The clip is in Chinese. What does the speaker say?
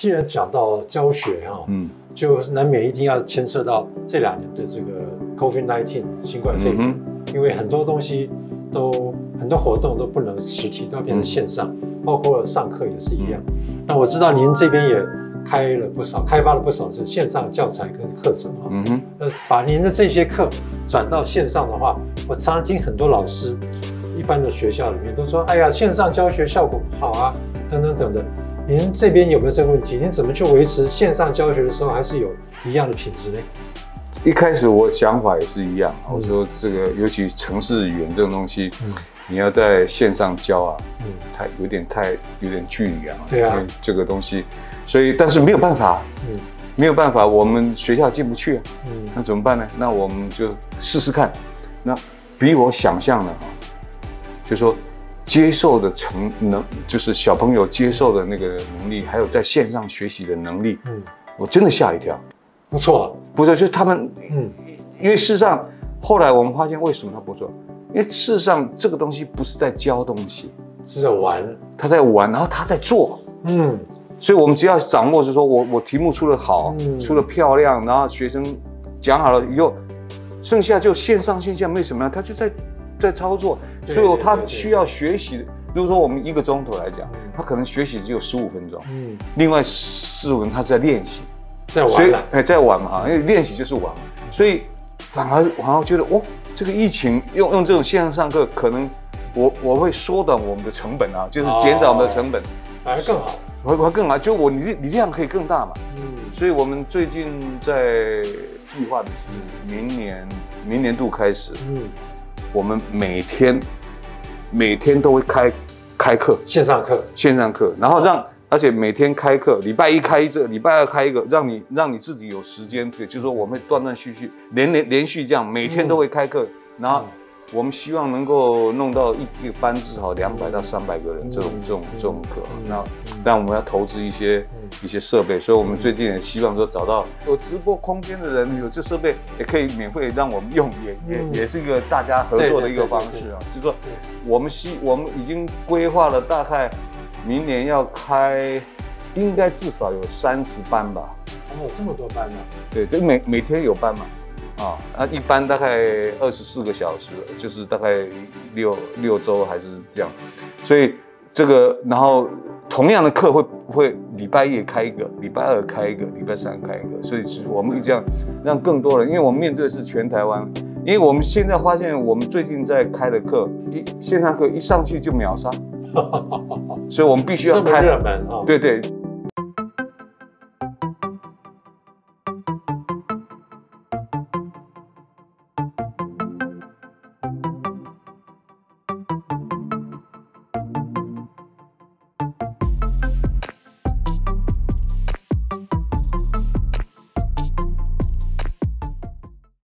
既然讲到教学哈，就难免一定要牵涉到这2年的这个 COVID-19 新冠肺炎，因为很多东西都很多活动都不能实体，都要变成线上，包括上课也是一样。那我知道您这边也开发了不少是线上教材跟课程啊。把您的这些课转到线上的话，我常常听很多老师。 一般的学校里面都说，哎呀，线上教学效果不好啊，等等等等。您这边有没有这个问题？您怎么去维持线上教学的时候还是有一样的品质呢？一开始我想法也是一样，我说这个尤其程式语言这种东西，你要在线上教啊，有点距离啊，对啊，这个东西，所以但是没有办法，没有办法，我们学校进不去啊，那怎么办呢？那我们就试试看，那比我想象的。 就说接受的就是小朋友接受的那个能力，还有在线上学习的能力，我真的吓一跳，不错，不错，就是他们，因为事实上后来我们发现为什么他不错，因为事实上这个东西不是在教东西，是在玩，他在玩，然后他在做，所以我们只要掌握是说我题目出得好，出得漂亮，然后学生讲好了以后，剩下就线上线下没什么了，他就在操作，所以他需要学习的。如果说我们1个钟头来讲，他可能学习只有15分钟，另外4分钟他是在练习，在玩了，哎，在玩嘛，因为练习就是玩，所以反而觉得哦，这个疫情用这种线上上课，可能我会缩短我们的成本啊，就是减少我们的成本，反而更好，会更好，就我你量可以更大嘛，所以我们最近在计划的是明年度开始，我们每天都会开课，线上课，然后而且每天开课，礼拜1开一个，礼拜2开一个，让你自己有时间，对，就是说我们断断续续，连续这样，每天都会开课，然后我们希望能够弄到一班至少200到300个人这种课，那但我们要投资一些设备，所以我们最近也希望说找到有直播空间的人，有这设备也可以免费让我们用，也是一个大家合作的一个方式啊。就是说，我们已经规划了，大概明年要开，应该至少有30班吧。哦，这么多班呢？对，就每天有班嘛。啊，那一般大概24个小时，就是大概六周还是这样，所以。 这个，然后同样的课会礼拜1开一个，礼拜2开一个，礼拜3开一个，所以其实我们这样让更多人，因为我们面对的是全台湾，因为我们现在发现我们最近在开的课，线上课一上去就秒杀，所以我们必须要开，对对。